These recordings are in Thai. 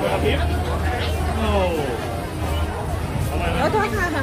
เลยครับพี่โอ้แล้วท้อค่ะค่ะ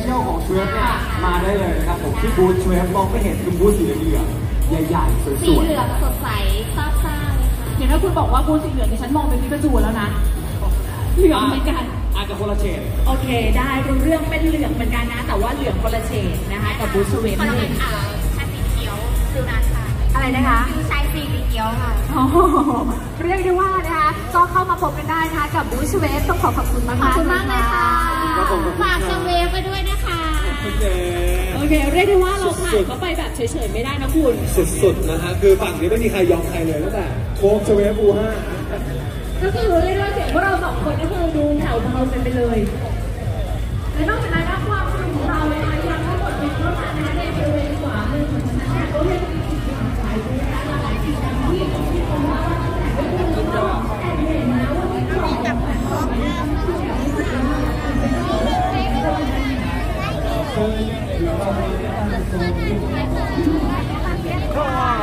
เชียลของเชฟเนี่ยมาได้เลยนะครับผมที่บูธเชฟมองไม่เห็นคือบูธสีเหลืองใหญ่ๆสวยๆสีเหลืองสดใสซาบซ่าเห็นไหมคุณบอกว่าบูธสีเหลืองดิฉันมองเป็นพิกาจูแล้วนะเหลืองเหมือนกันอาจจะคนละเฉดโอเคได้เรื่องเป็นเหลืองเหมือนกันนะแต่ว่าเหลืองคนละเฉดนะคะกับบูธเชฟคนละเป็นชายสีเขียวดูน่าทานอะไรนะคะชายสีเขียวค่ะเรียกได้ว่านะคะก็เข้ามาพบกันได้นะคะกับบูธเชฟต้องขอบคุณมากเลยค่ะฝากจังเวไปด้วยนะคะโอเคเรียกได้ว่าเราผ่านเข้าไปแบบเฉยๆไม่ได้นะคุณสุดๆนะคะคือฝั่งนี้ไม่มีใครยอมใครเลยตั้งแต่โค้งเวบูห้าก็คือเรียกได้ว่าเสียงพวกเราสองคนก็คือดูแถวของเราเป็นไปเลยและนอกจากนั้นความสนุกของเราเลยนะยังทั้งหมดเป็นเพราะการในบริเวณขวามือของชั้นแรกเขาเรียกว่าสิ่งต่างๆที่เราหลายสิ่งต่างๆที่ผมคิดว่าแต่ไม่รู้ว่าแต่เห็นนะว่าที่เราจับCome on.